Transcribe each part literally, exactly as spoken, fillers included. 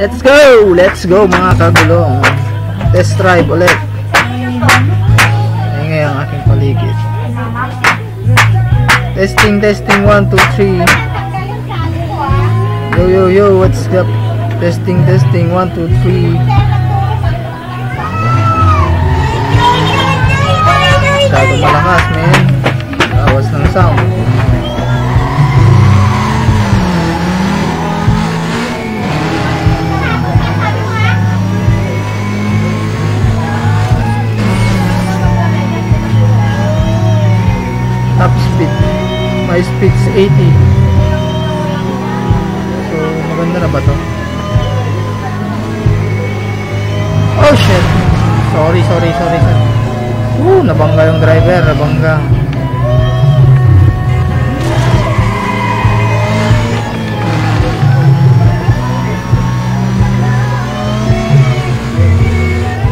Let's go! Let's go mga kagulong. Test drive ulit. Ayan ngayon aking paligid. Testing, testing. one, two, three. Yo, yo, yo. What's up? Testing, testing. one, two, three. Masyado malakas, men. Awas ng sound. Top speed. My speed is eighty. So, maganda na ba to? Oh, shit. Sorry, sorry, sorry, sorry. Uh, nabangga yung driver, nabangga.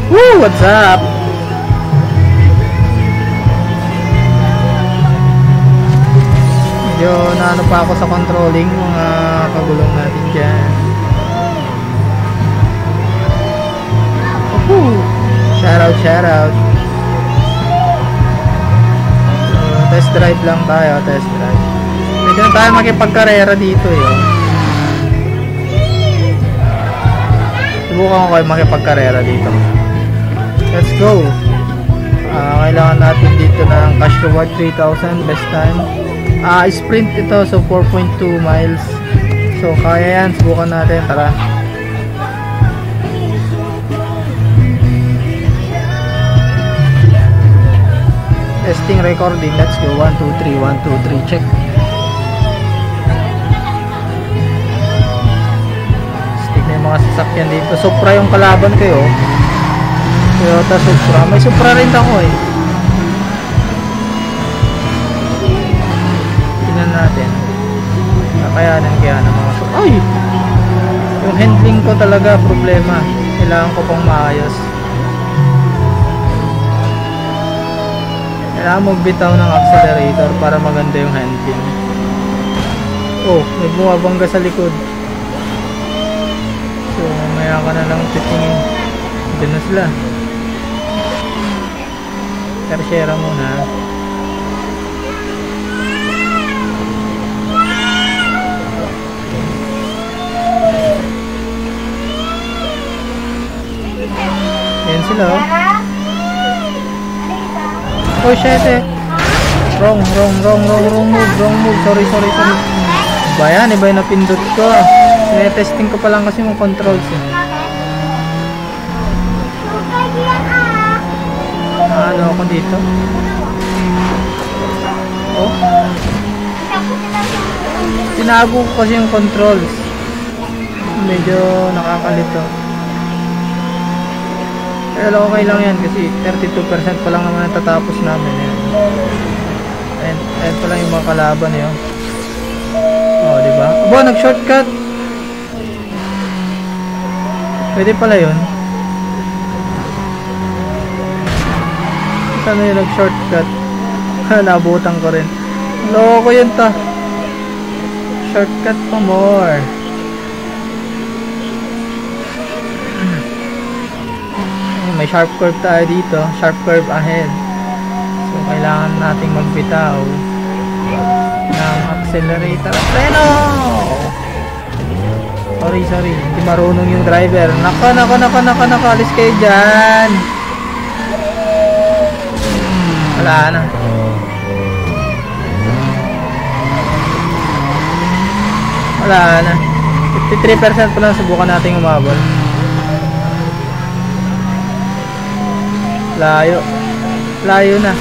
Woo, what's up? Medyo naano pa ako sa controlling mga kagulong natin dyan. Woo, shout out, shout out. Test drive lang tayo, test drive. Pwede na tayo makipagkarera dito eh. Subukan ko kayo makipagkarera dito. Let's go. uh, Kailangan natin dito ng cash reward three thousand best time. uh, Sprint ito, so four point two miles. So kaya yan, subukan natin. Tara. Testing recording, let's go. One, two, three, one, two, three, check. Stick na yung mga sasakyan dito. Supra yung kalaban kayo. Toyota Supra. May Supra rin ako eh. Tingnan natin. Kakayanan kaya ng mga Supra. Ay! Yung handling ko talaga problema. Kailangan ko pang maayos. Kailangan magbitaw ng accelerator para maganda yung handling. Oh, may bumabangga sa likod. So, maya ka na lang titingin. Doon na sila. Tersyera muna. Ayan sila oh. Oh shit eh. Wrong, wrong, wrong, wrong, wrong move, wrong move. Sorry, sorry, sorry. Ba yan, iba yung napindot ko. Sinetesting ko pa lang kasi yung controls eh. Ano ako dito? Oh. Tinago ko kasi yung controls. Medyo nakakalito. Pero okay lang yan kasi thirty-two percent pa lang naman ang tatapos namin eh. And, and pa lang yung mga kalaban eh. Oh, diba? Aba, nag-shortcut! Pwede pala yun. Saan yung nag-shortcut? Nabutan ko rin. Loko yun ta. Shortcut pa more. May sharp curve tayo dito, sharp curve ahead. So kailangan nating magbitaw ng accelerator at preno. Sorry, sorry, hindi marunong yung driver. Naka, naka, naka, naka, naka, alis kayo dyan. Wala na. Wala na. fifty-three percent pa lang, subukan natin umabot. Layo. Layo na.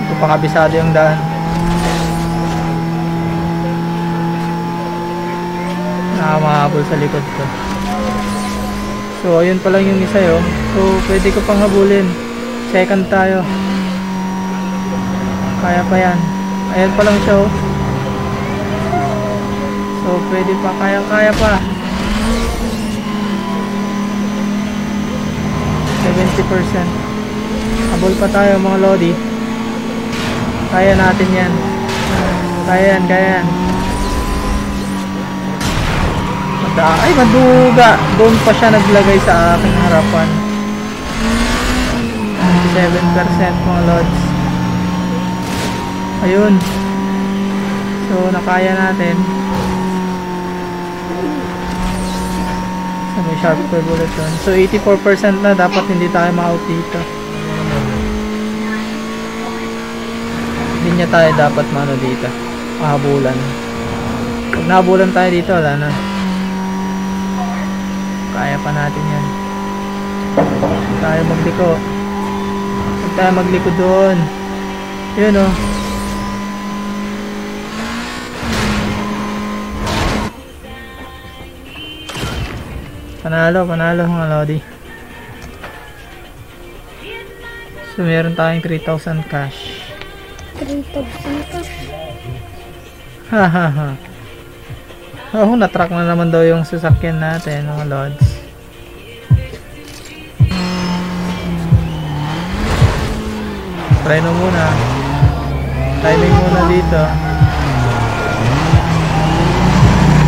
Ito pa kabisado yung daan. Nakamahabol sa likod ko. So, ayun pa lang yung isa yun. So, pwede ko pang habulin. Second tayo. Kaya pa yan. Ayan pa lang siya. So, pwede pa. Kaya, kaya pa. seventy percent. Abol pa tayo mga lodi. Kaya natin yan. Kaya yan, kaya yan. Da ay, maduga. Doon pa siya naglagay sa aking harapan. seven percent mga lods. Ayun. So, nakaya natin. So, may sharp per bullet doon. So, eighty-four percent na. Dapat hindi tayo ma-out dito. Hindi niya tayo dapat mano dito. Mahabulan. Pag nahabulan tayo dito, wala na. Kaya pa natin yan. Huwag tayo magliko. Huwag tayo magliko doon. Yun o. Oh. Panalo, panalo mga lodi. So meron tayong three thousand cash. three thousand cash? Hahaha. Oh, natrack na naman daw yung sasakyan natin mga lods. Preno muna. Timing muna dito.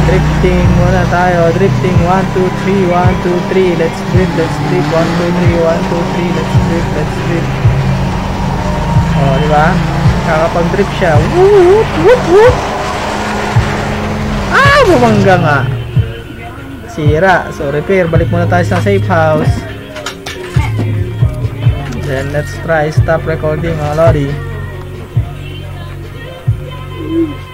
Drifting muna tayo. Drifting one two three, one two three. Let's drift, let's drift. one two three, one two three. Let's drift, let's drift. Oh, di ba? Kakapag-drift siya. Woop, woop, woop. Ah, bumangga nga. Sira. So, repair. Balik muna tayo sa safe house. Then, let's try stop recording, mga lodi.